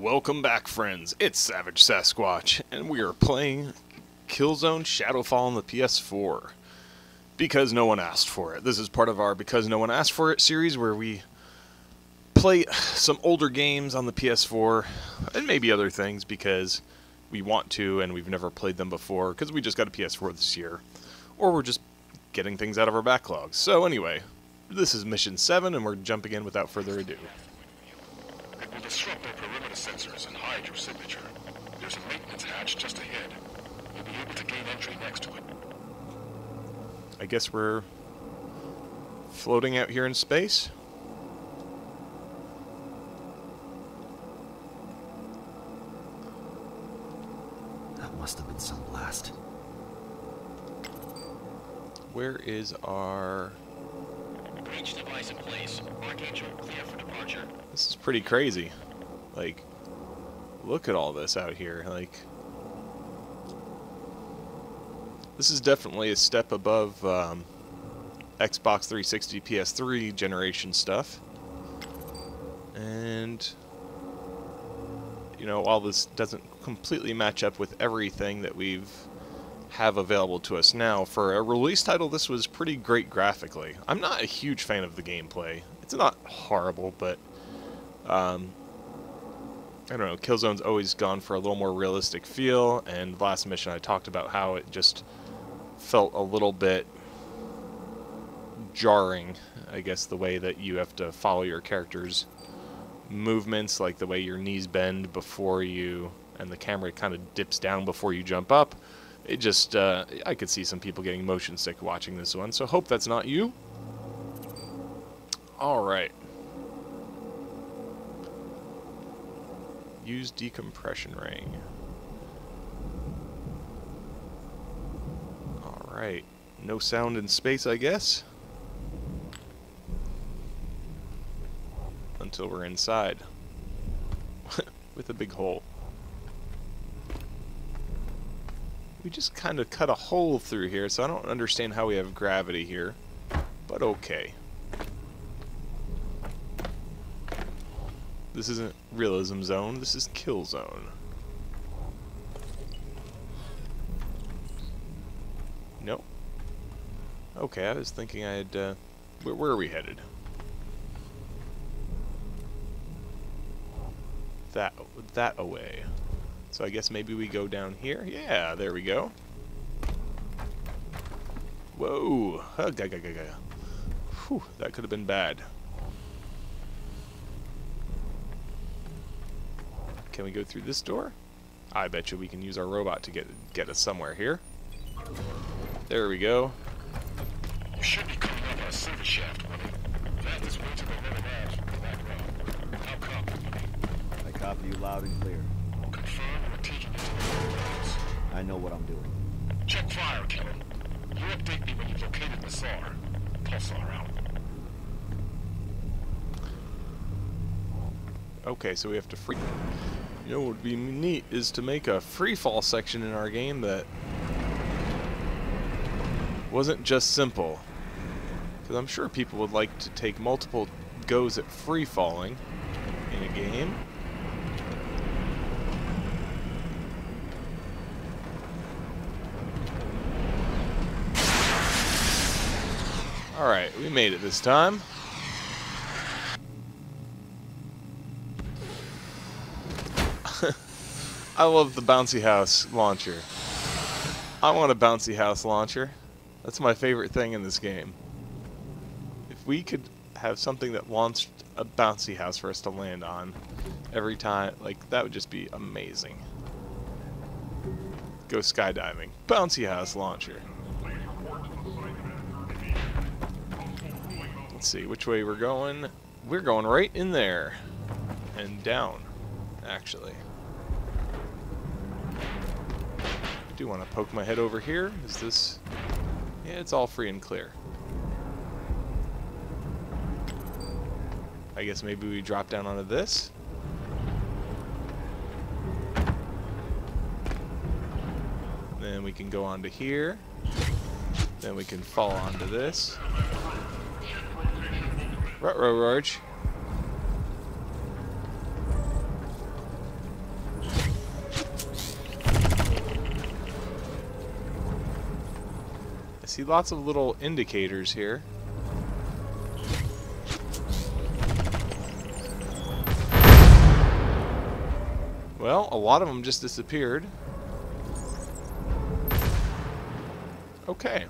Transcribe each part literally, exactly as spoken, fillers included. Welcome back, friends. It's Savage Sasquatch, and we are playing Killzone Shadowfall on the P S four. Because no one asked for it. This is part of our Because No One Asked For It series, where we play some older games on the P S four, and maybe other things, because we want to, and we've never played them before, because we just got a P S four this year. Or we're just getting things out of our backlogs. So anyway, this is Mission seven, and we're jumping in without further ado. It will disrupt their perimeter sensors and hide your signature. There's a maintenance hatch just ahead. You'll be able to gain entry next to it. I guess we're floating out here in space. That must have been some blast. Where is our... breach device in place. Archangel clear for departure. This is pretty crazy. Like, look at all this out here. Like, this is definitely a step above um, Xbox three sixty, P S three generation stuff. And, you know, while this doesn't completely match up with everything that we've have available to us now, for a release title, this was pretty great graphically. I'm not a huge fan of the gameplay. It's not horrible, but um, I don't know, Killzone's always gone for a little more realistic feel, and last mission I talked about how it just felt a little bit jarring, I guess, the way that you have to follow your character's movements, like the way your knees bend before you, and the camera kind of dips down before you jump up. It just, uh, I could see some people getting motion sick watching this one, so hope that's not you. Alright. Use decompression ring. Alright. No sound in space, I guess? Until we're inside. With a big hole. We just kind of cut a hole through here, so I don't understand how we have gravity here, but okay. This isn't realism zone, this is kill zone. Nope. Okay, I was thinking I had, uh, where, where are we headed? That, that away. So I guess maybe we go down here? Yeah, there we go. Whoa! Whew, that could have been bad. Can we go through this door? I bet you we can use our robot to get get us somewhere here. There we go. You should be coming up our service shaft. That is way to the middle edge from the background. How come? I copy you loud and clear. I know what I'm doing. Check fire, Kevin. You update me when you've located Massar. Pulsar out. Okay, so we have to free... You know what would be neat is to make a freefall section in our game that wasn't just simple. Because I'm sure people would like to take multiple goes at free-falling in a game. Alright, we made it this time. I love the bouncy house launcher. I want a bouncy house launcher. That's my favorite thing in this game. If we could have something that launched a bouncy house for us to land on every time, like, that would just be amazing. Go skydiving. Bouncy house launcher. Let's see which way we're going. We're going right in there. And down, actually. I do want to poke my head over here. Is this... yeah, it's all free and clear. I guess maybe we drop down onto this. Then we can go onto here. Then we can fall onto this. Ruh-roh-roach. see lots of little indicators here. Well, a lot of them just disappeared. Okay.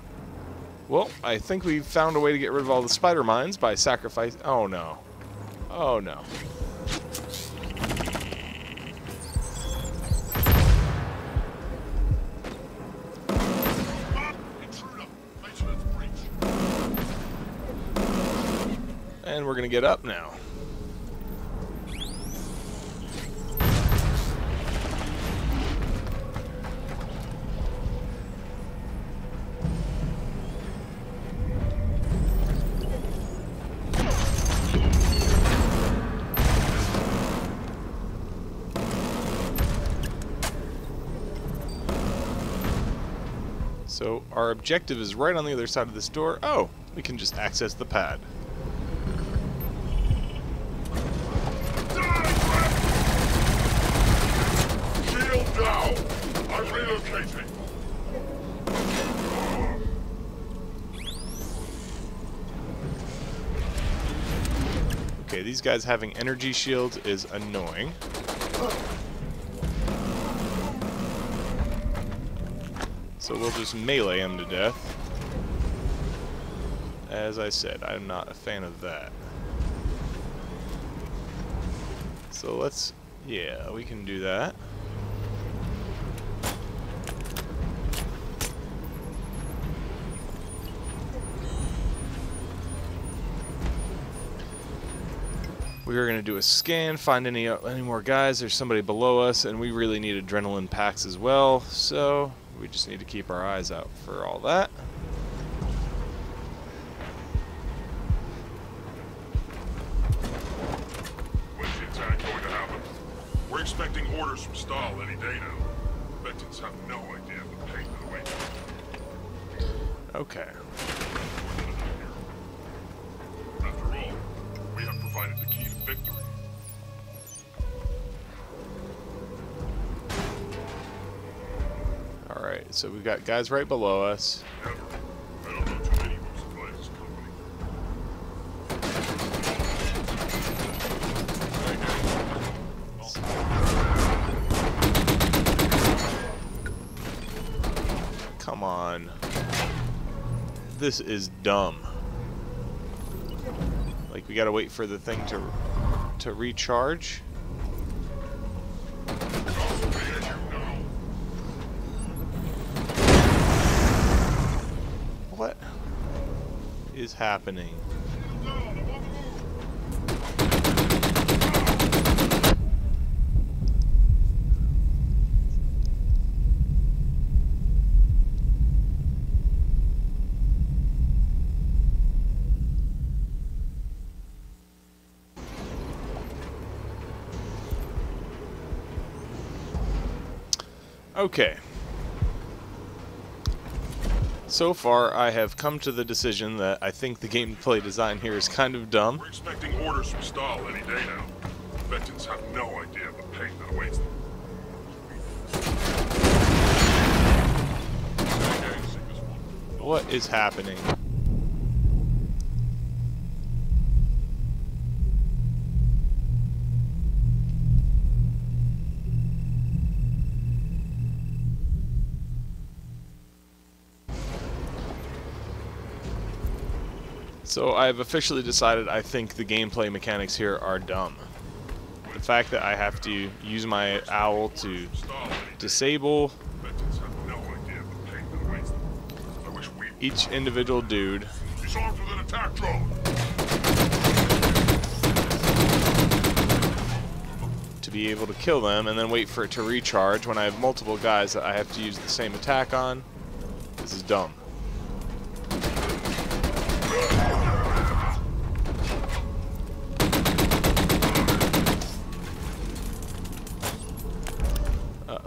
Well, I think we found a way to get rid of all the spider mines by sacrifice. Oh no. Oh no. And we're gonna get up now. So our objective is right on the other side of this door. Oh, we can just access the pad. Shield down. I'm relocating. Okay, these guys having energy shields is annoying. So we'll just melee him to death. As I said, I'm not a fan of that. So let's, yeah, we can do that. We are going to do a scan, find any, any more guys. There's somebody below us, and we really need adrenaline packs as well, so we just need to keep our eyes out for all that. When's the attack going to happen? We're expecting orders from Stahl any day now. Veterans have no idea the pain that awaits. Okay. After all, we have provided the key to victory. Alright, so we've got guys right below us. Never. I don't know too many who supplies this company. Come on. This is dumb. Like, we gotta wait for the thing to to recharge. What is happening? Okay. So far, I have come to the decision that I think the gameplay design here is kind of dumb. We're expecting orders from Stahl any day now. Veterans have no idea of the pain that awaits them. What is happening? So I've officially decided I think the gameplay mechanics here are dumb. The fact that I have to use my owl to disable each individual dude. He's armed with an attack drone. To be able to kill them and then wait for it to recharge when I have multiple guys that I have to use the same attack on. This is dumb.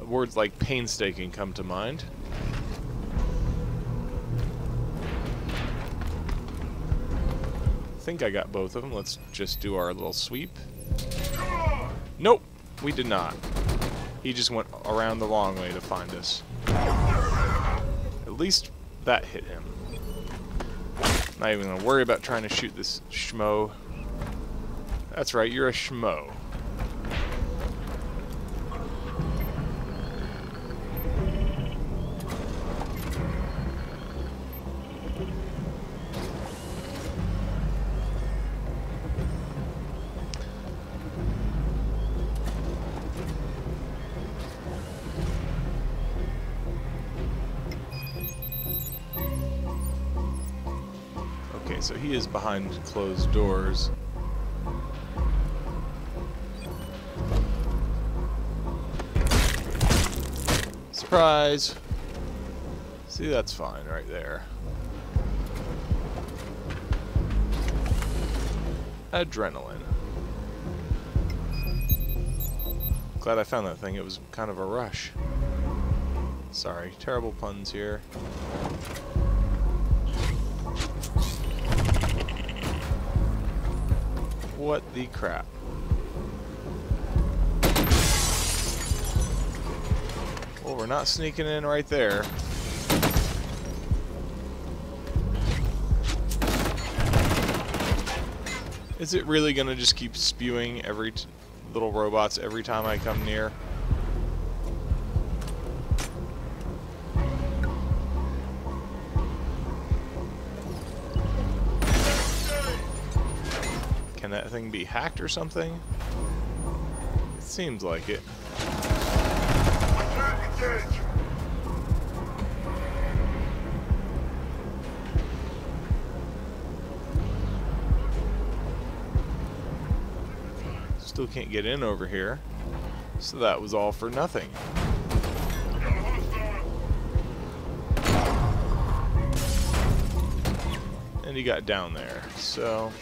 Words like painstaking come to mind. I think I got both of them. Let's just do our little sweep. Nope, we did not. He just went around the long way to find us. At least that hit him. Not even gonna worry about trying to shoot this schmo. That's right, you're a schmo. So he is behind closed doors. Surprise! See, that's fine right there. Adrenaline. Glad I found that thing. It was kind of a rush. Sorry, terrible puns here. What the crap? Well, we're not sneaking in right there. Is it really gonna just keep spewing every t little robots every time I come near? That thing be hacked or something? It seems like it. Still can't get in over here. So that was all for nothing. And he got down there, so...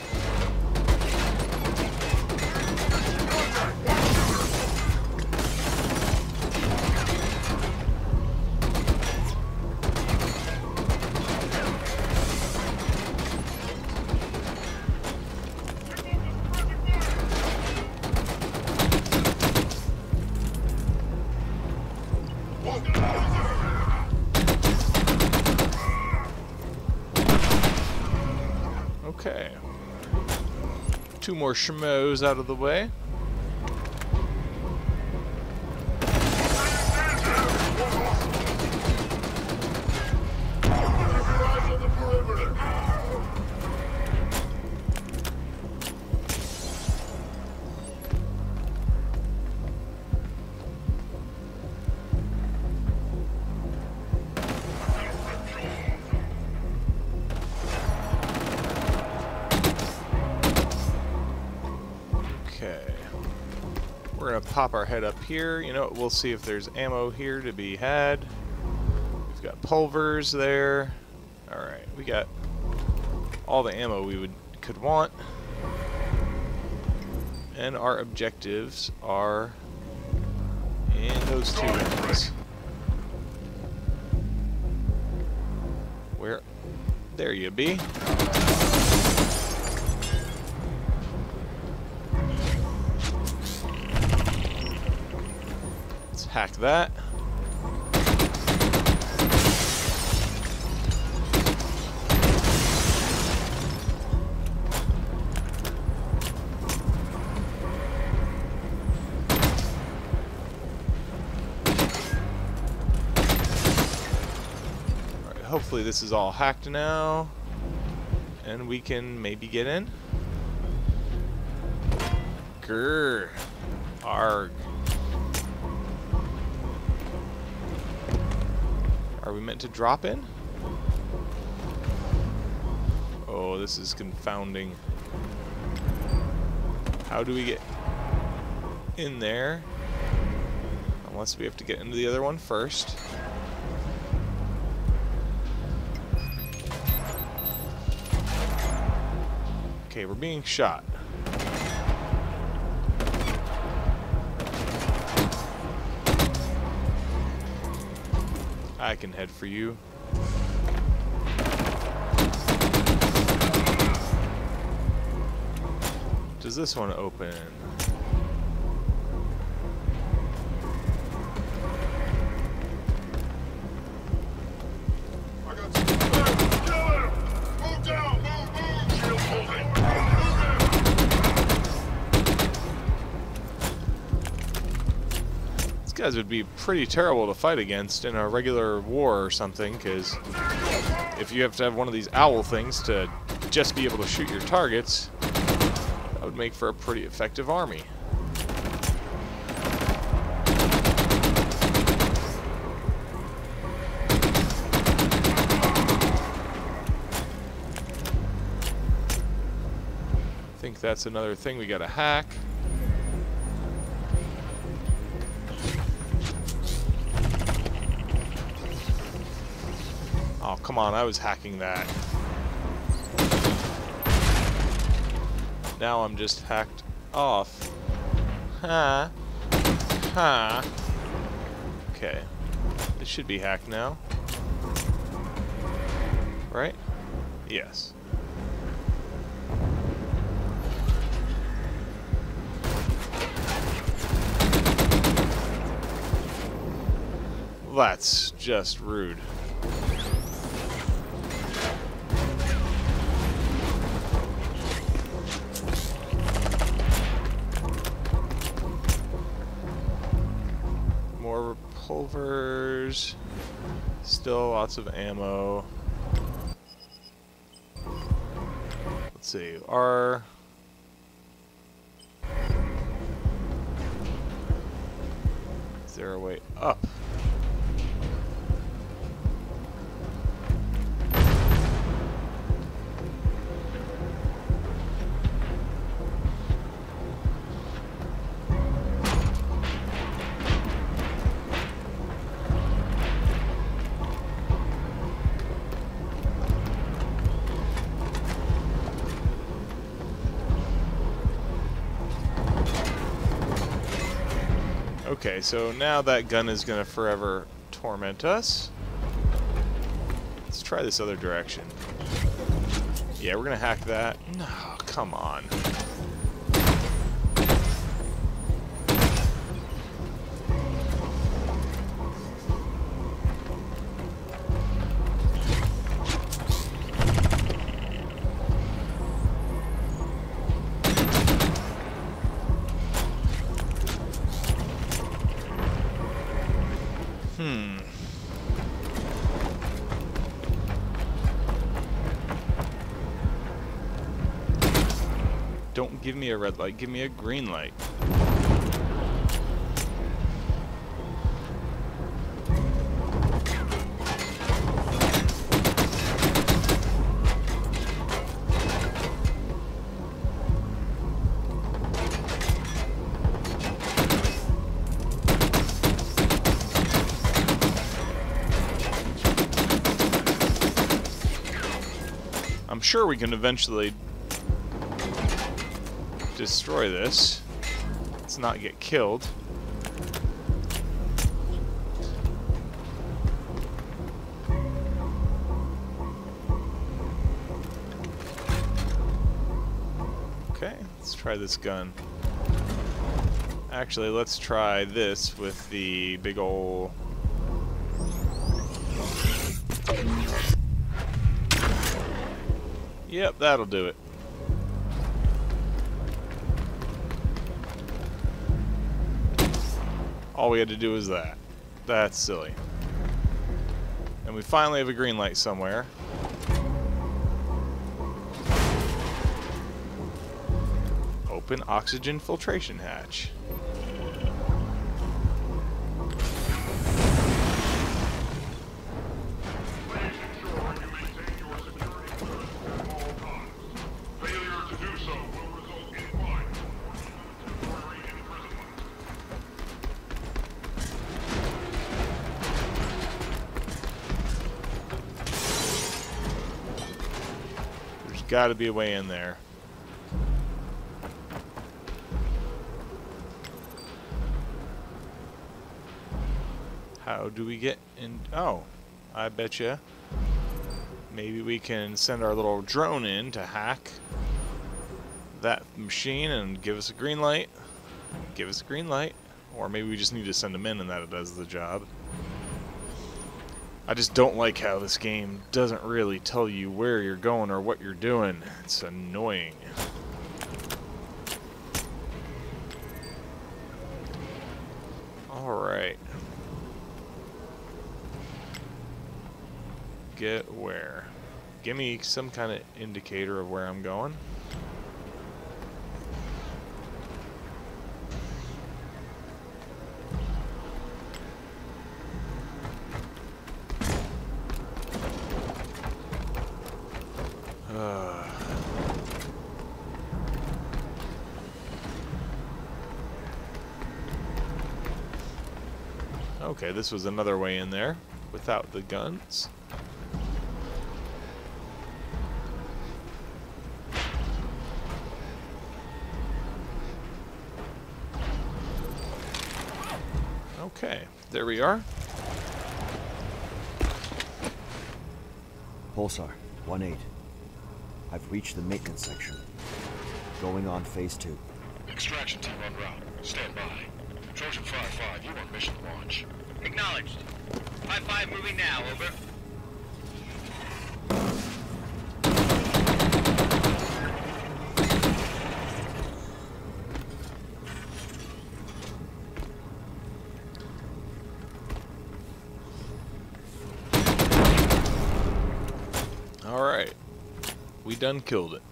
Okay. Two more schmoes out of the way. Pop our head up here. You know, we'll see if there's ammo here to be had. We've got pulvers there. Alright, we got all the ammo we would could want. And our objectives are in those two areas. Where? There you be. Hack that. All right, hopefully this is all hacked now, and we can maybe get in. Grr. Arg. Are we meant to drop in? Oh, this is confounding. How do we get in there? Unless we have to get into the other one first. Okay, we're being shot. I can head for you. Does this one open? I got you. Move down. guys would be pretty terrible to fight against in a regular war or something, because if you have to have one of these owl things to just be able to shoot your targets, that would make for a pretty effective army. I think that's another thing we gotta hack. Oh, come on, I was hacking that. Now I'm just hacked off. Huh. Huh. Okay. This should be hacked now. Right? Yes. That's just rude. Pulvers, still lots of ammo. Let's see, our is there a way up? Okay, so now that gun is gonna forever torment us. Let's try this other direction. Yeah, we're gonna hack that. No, come on. Don't give me a red light, give me a green light. I'm sure we can eventually destroy this. Let's not get killed. Okay, let's try this gun. Actually, let's try this with the big ol' Yep, that'll do it. All we had to do was that. That's silly. And we finally have a green light somewhere. Open oxygen filtration hatch. Got to be a way in there. How do we get in? Oh, I bet you. Maybe we can send our little drone in to hack that machine and give us a green light. Give us a green light. Or maybe we just need to send them in and that it does the job. I just don't like how this game doesn't really tell you where you're going or what you're doing. It's annoying. Alright. get where. Give me some kind of indicator of where I'm going. Okay, this was another way in there without the guns. Okay, there we are. Pulsar, one eight. I've reached the maintenance section. Going on phase two. Extraction team en route. Stand by. Trojan five five, you on mission launch. Acknowledged. five five moving now, over. All right. We done killed it.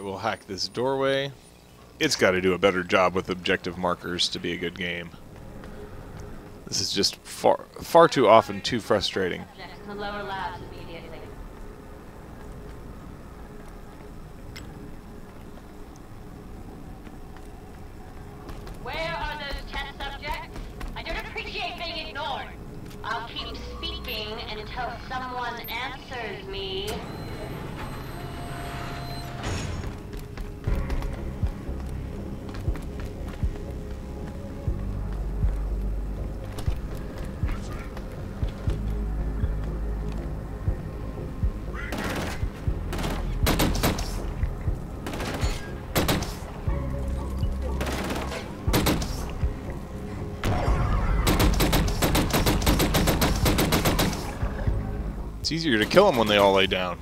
We'll hack this doorway. It's got to do a better job with objective markers to be a good game. This is just far, far too often too frustrating. It's easier to kill them when they all lay down.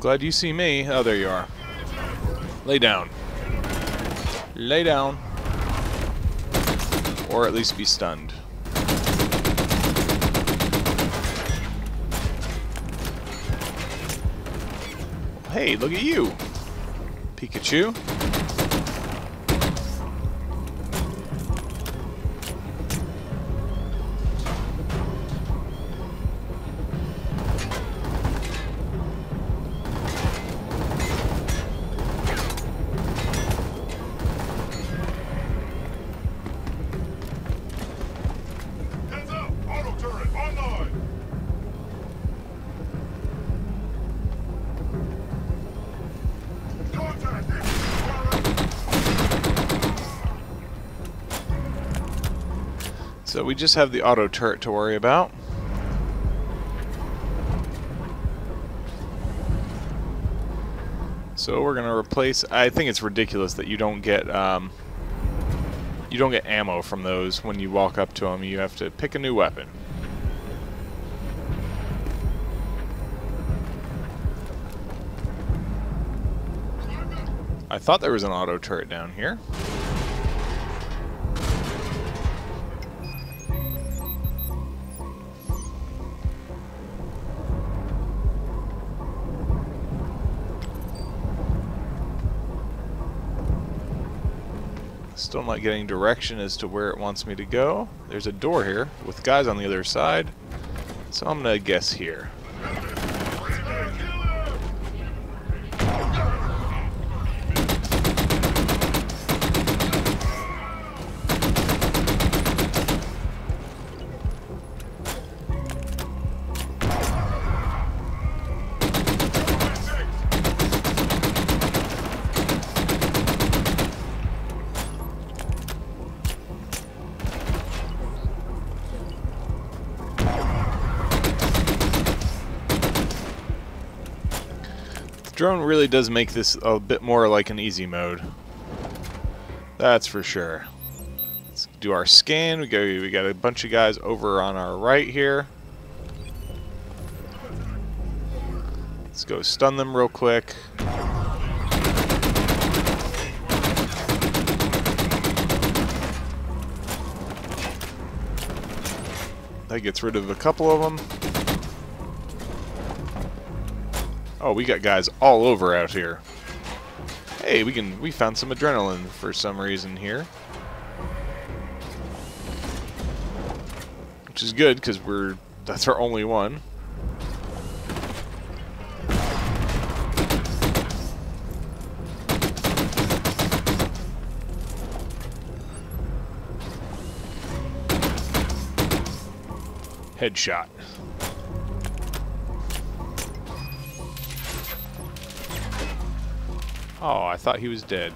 Glad you see me. Oh, there you are. Lay down. Lay down. Or at least be stunned. Hey, look at you, Pikachu. So we just have the auto turret to worry about. So we're gonna replace. I think it's ridiculous that you don't get um, you don't get ammo from those when you walk up to them. You have to pick a new weapon. I thought there was an auto turret down here. Still not getting direction as to where it wants me to go. There's a door here with guys on the other side, so I'm gonna guess here. drone really does make this a bit more like an easy mode. That's for sure. Let's do our scan. We go. We got a bunch of guys over on our right here. Let's go stun them real quick. That gets rid of a couple of them. Oh, we got guys all over out here. Hey, we can we found some adrenaline for some reason here. Which is good because we're that's our only one. Headshot. Oh, I thought he was dead.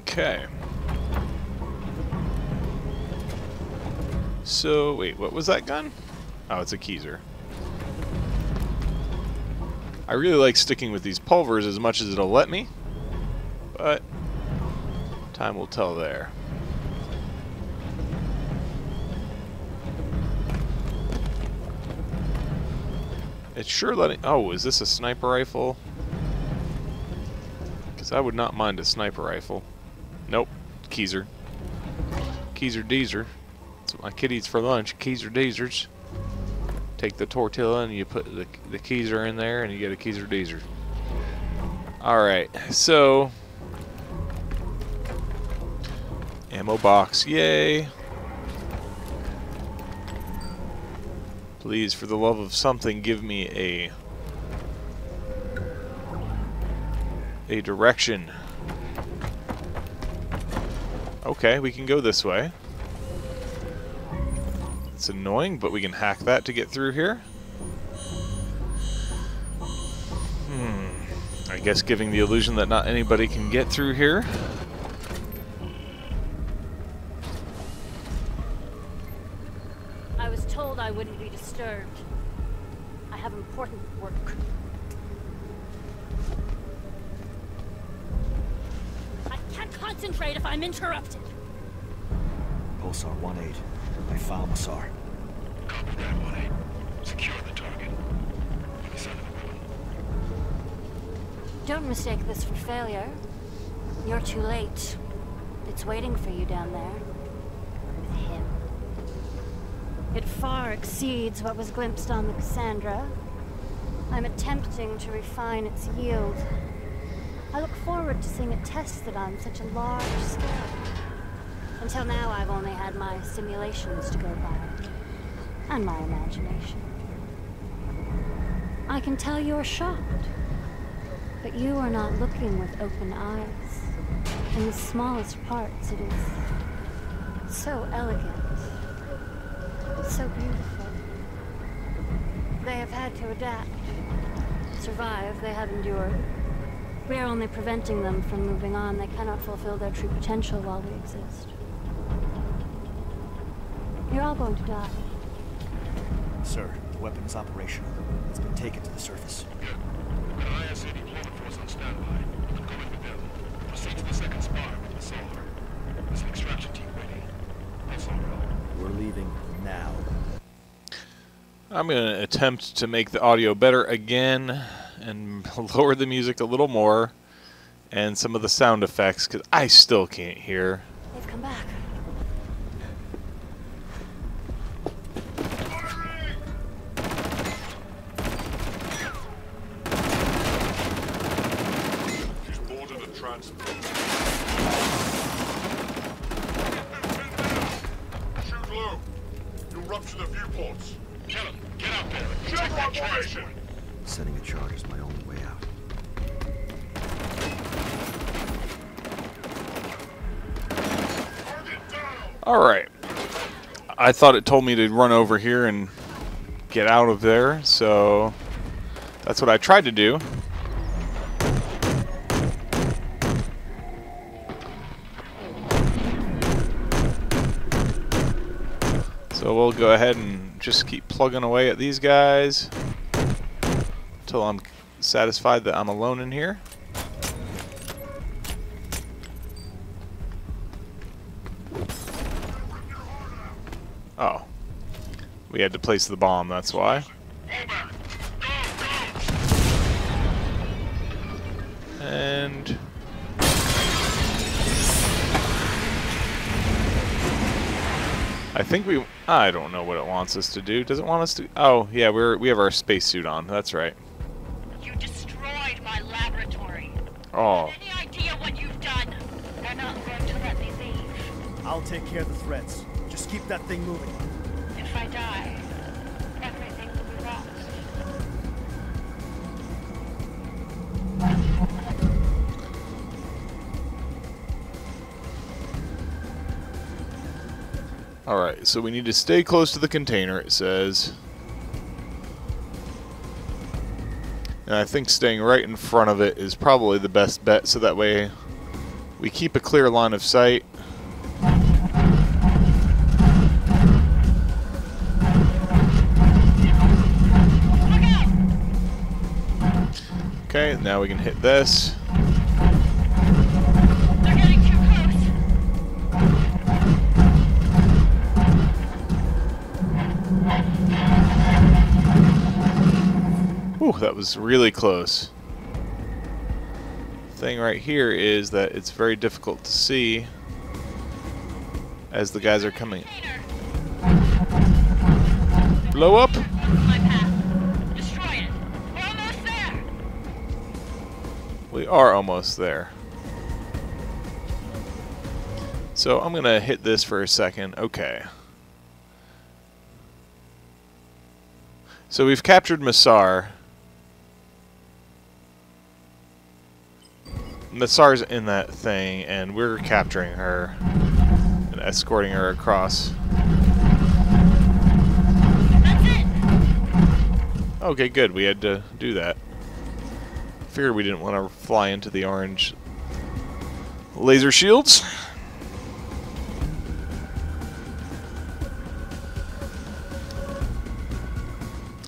Okay. So, wait, what was that gun? Oh, it's a Keezer. I really like sticking with these pulvers as much as it'll let me, but time will tell there. It's sure letting... Oh, is this a sniper rifle? Because I would not mind a sniper rifle. Nope. Keezer. Keezer Deezer. My kid eats for lunch, Keezer Deezers. Take the tortilla and you put the, the Keezer in there and you get a Keezer Deezer. Alright, so... ammo box, yay! Please, for the love of something, give me a... a direction. Okay, we can go this way. It's annoying, but we can hack that to get through here. Hmm. I guess giving the illusion that not anybody can get through here. I was told I wouldn't be disturbed. I have important work. I can't concentrate if I'm interrupted. Pulsar one eight. I found Massar. Copy that one. Secure the target. Don't mistake this for failure. You're too late. It's waiting for you down there. With him. It far exceeds what was glimpsed on the Cassandra. I'm attempting to refine its yield. I look forward to seeing it tested on such a large scale. Until now, I've only had my simulations to go by, and my imagination. I can tell you're shocked, but you are not looking with open eyes. In the smallest parts, it is so elegant, so beautiful. They have had to adapt, survive, they have endured. We are only preventing them from moving on. They cannot fulfill their true potential while we exist. You're all going to die. Sir, the weapon is operational. It's been taken to the surface. Good. I have city law enforcement on standby. I'm going with them. Proceed to the second spar with the solar. There's an extraction team ready. That's all right. We're leaving now. I'm going to attempt to make the audio better again and lower the music a little more and some of the sound effects because I still can't hear. They've come back. I thought it told me to run over here and get out of there, so that's what I tried to do. So we'll go ahead and just keep plugging away at these guys until I'm satisfied that I'm alone in here. Oh. We had to place the bomb, that's why. And I think we... I don't know what it wants us to do. Does it want us to... Oh, yeah, we're, we have our spacesuit on. That's right. You destroyed my laboratory. Oh. Any idea what you've done? They're not going to let me leave. I'll take care of the threats. Just keep that thing moving. If I die, everything will be lost. Alright, so we need to stay close to the container, it says. And I think staying right in front of it is probably the best bet, so that way we keep a clear line of sight. Okay, now we can hit this. That was really close. The thing right here is that it's very difficult to see as the guys are coming. Blow up! Destroy it. We're almost there. We are almost there. So I'm gonna hit this for a second. Okay. So we've captured Massar. Massar's in that thing, and we're capturing her and escorting her across. That's it. Okay, good. We had to do that. Figured we didn't want to fly into the orange laser shields.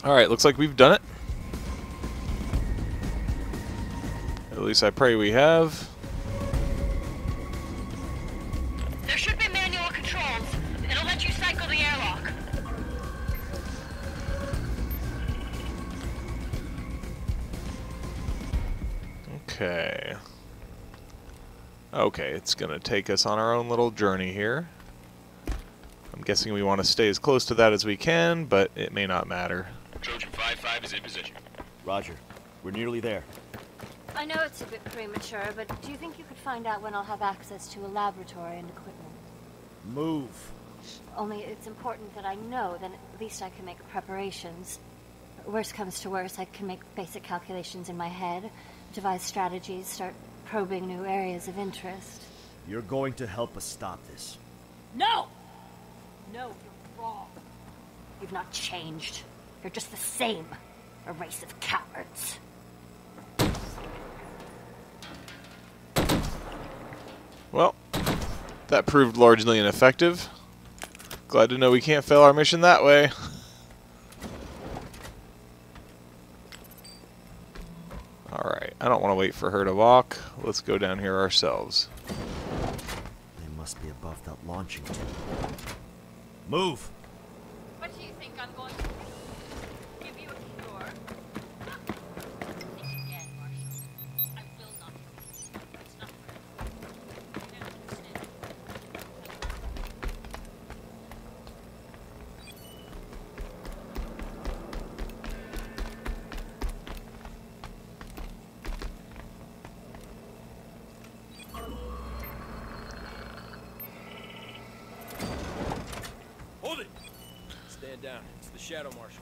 Alright, looks like we've done it. At least I pray we have. There should be manual controls. It'll let you cycle the airlock. Okay. Okay, it's gonna take us on our own little journey here. I'm guessing we want to stay as close to that as we can, but it may not matter. Trojan five five is in position. Roger. We're nearly there. I know it's a bit premature, but do you think you could find out when I'll have access to a laboratory and equipment? Move. Only it's important that I know, then at least I can make preparations. Worst comes to worst, I can make basic calculations in my head, devise strategies, start probing new areas of interest. You're going to help us stop this. No! No, you're wrong. You've not changed. You're just the same. A race of cowards. Well, that proved largely ineffective. Glad to know we can't fail our mission that way. Alright, I don't want to wait for her to walk. Let's go down here ourselves. They must be above that launching tube. Move! What do you think I'm going to do? Give you a cure. Think again, Marshal. I will not. It's not fair. Hold it! Stand down. It's the Shadow Marshal.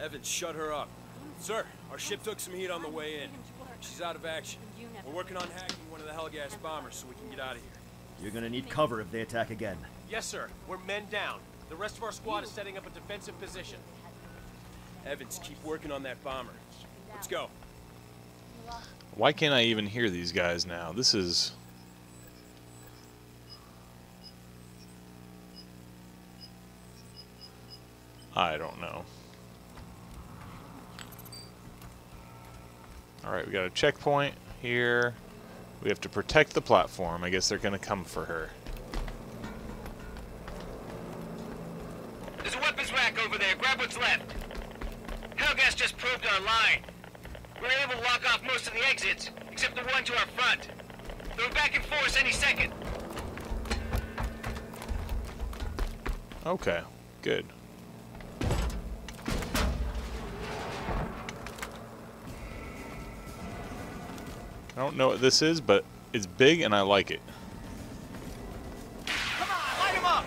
Evans, shut her up. Sir, our ship took some heat on the way in. She's out of action. We're working on hacking one of the Helghast bombers so we can get out of here. You're gonna need cover if they attack again. Yes, sir. We're men down. The rest of our squad is setting up a defensive position. Evans, keep working on that bomber. Let's go. Why can't I even hear these guys now? This is... I don't know. Alright, we got a checkpoint here. We have to protect the platform. I guess they're gonna come for her. There's a weapons rack over there. Grab what's left. Helghast just probed our line. We were able to lock off most of the exits, except the one to our front. They're back in force any second. Okay, good. I don't know what this is, but it's big and I like it. Come on, light him up!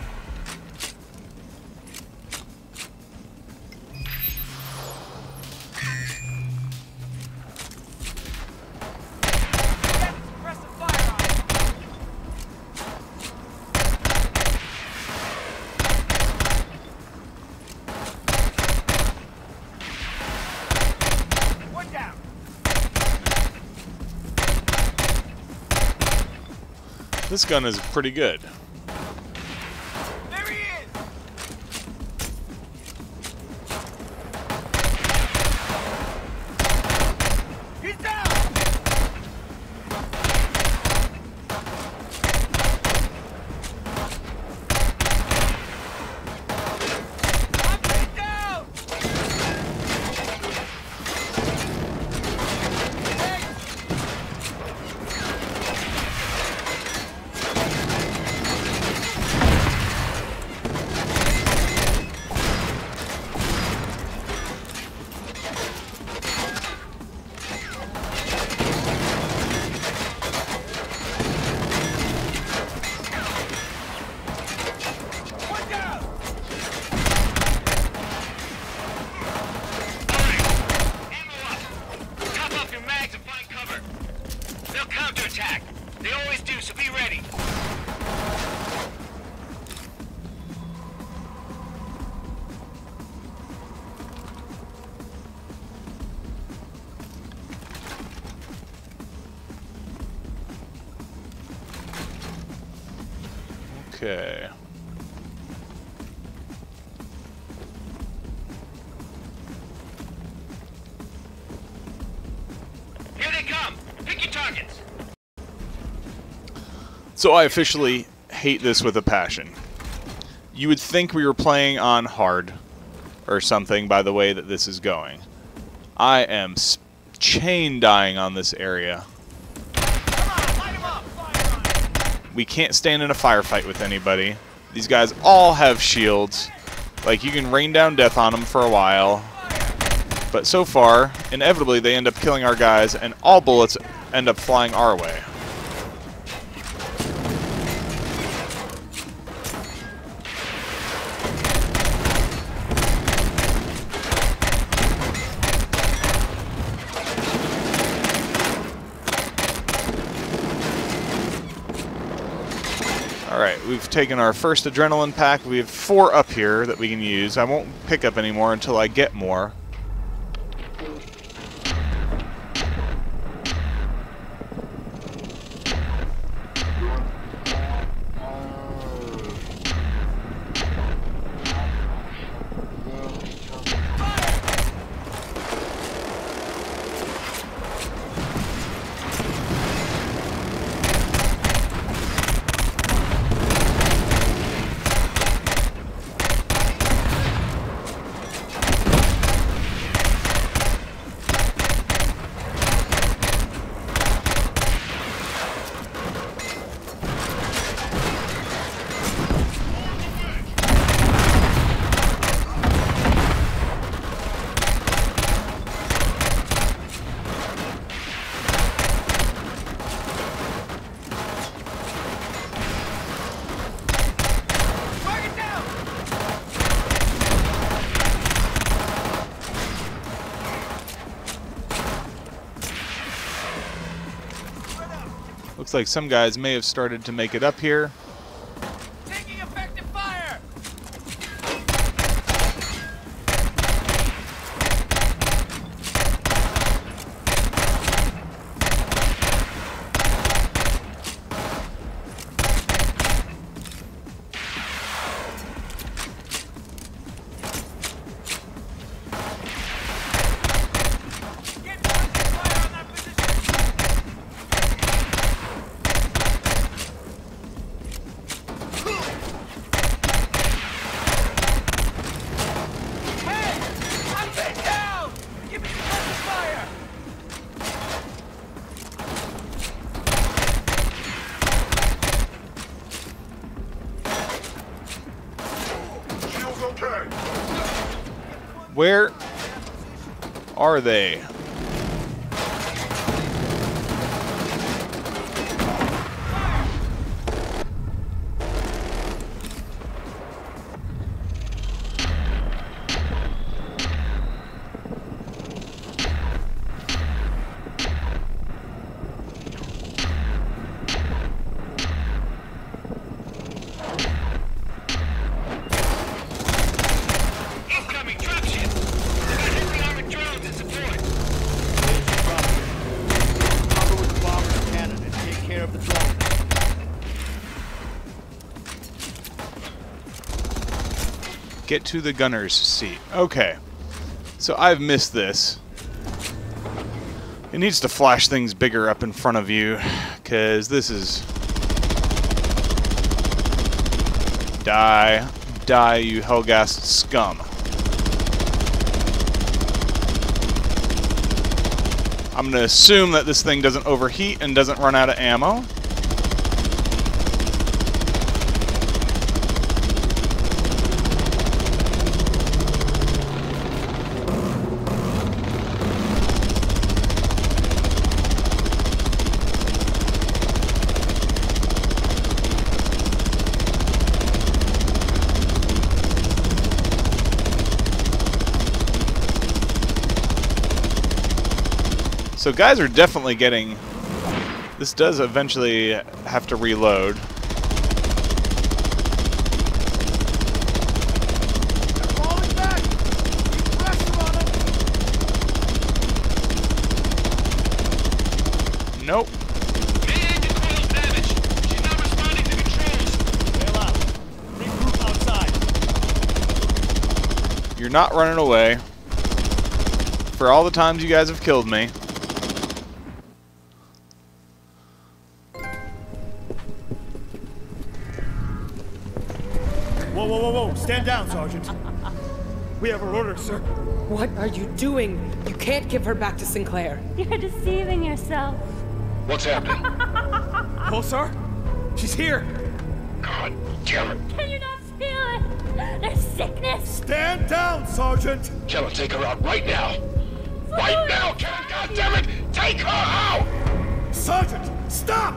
This gun is pretty good. There he is. He's down. I'm getting down. Okay. Here they come. Pick your targets. So I officially hate this with a passion. You would think we were playing on hard or something by the way that this is going. I am chain dying on this area. We can't stand in a firefight with anybody. These guys all have shields. Like, you can rain down death on them for a while. But so far, inevitably, they end up killing our guys, and all bullets end up flying our way. Alright, we've taken our first adrenaline pack. We have four up here that we can use. I won't pick up any more until I get more. Looks like some guys may have started to make it up here. Taking effective fire. Where are they? Get to the gunner's seat. Okay. So I've missed this. It needs to flash things bigger up in front of you, because this is... Die. Die, you Helghast scum. I'm going to assume that this thing doesn't overheat and doesn't run out of ammo. So guys are definitely getting... This does eventually have to reload. Nope. You're not running away. For all the times you guys have killed me. Whoa, whoa, whoa, whoa. Stand down, Sergeant. We have her orders, sir. What are you doing? You can't give her back to Sinclair. You're deceiving yourself. What's happening? Oh, sir? She's here. God damn it. Can you not feel it? There's sickness. Stand down, Sergeant. Shall I take her out right now? What? Right now, Kevin, God damn it. Take her out. Sergeant, stop.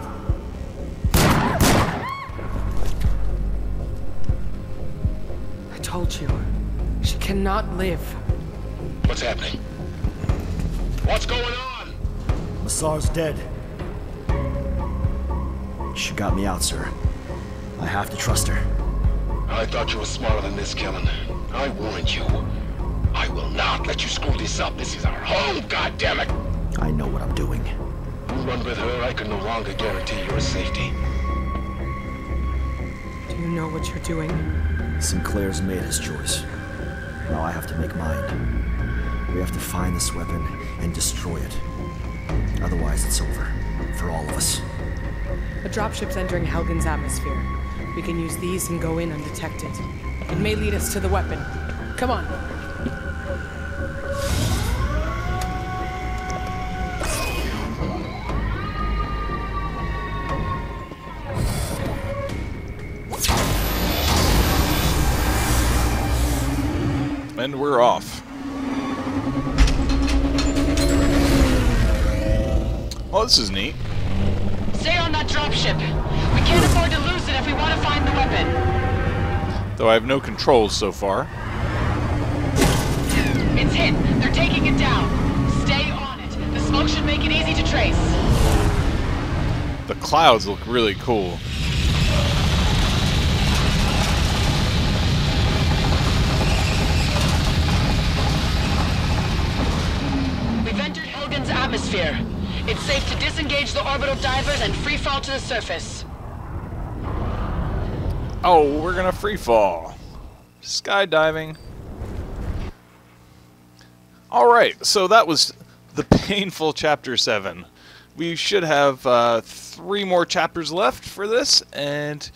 I told you, she cannot live. What's happening? What's going on? Massar's dead. She got me out, sir. I have to trust her. I thought you were smarter than this, Killzone. I warned you. I will not let you screw this up. This is our home, goddammit! I know what I'm doing. You run with her, I can no longer guarantee your safety. Do you know what you're doing? Sinclair's made his choice. Now I have to make mine. We have to find this weapon and destroy it. Otherwise, it's over. For all of us. A dropship's entering Helghan's atmosphere. We can use these and go in undetected. It may lead us to the weapon. Come on. And we're off. Well, this is neat. Stay on that dropship. We can't afford to lose it if we want to find the weapon. Though I have no controls so far. It's hit. They're taking it down. Stay on it. The smoke should make it easy to trace. The clouds look really cool. We've entered Helghan's atmosphere. It's safe to disengage the orbital divers and free fall to the surface. Oh, we're gonna free fall. Skydiving. Alright, so that was the painful Chapter seven. We should have uh, three more chapters left for this, and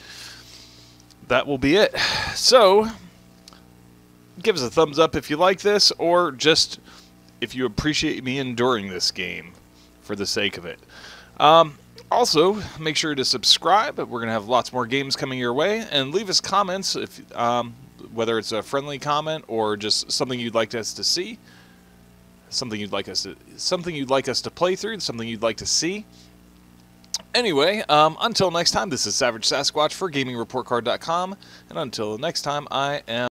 that will be it. So, give us a thumbs up if you like this, or just if you appreciate me enduring this game for the sake of it. Um, also, make sure to subscribe. We're going to have lots more games coming your way, and leave us comments, if um, whether it's a friendly comment or just something you'd like us to see. Something you'd like us to, something you'd like us to play through, something you'd like to see. Anyway, um, until next time, this is Savage Sasquatch for gaming report card dot com, and until next time, I am.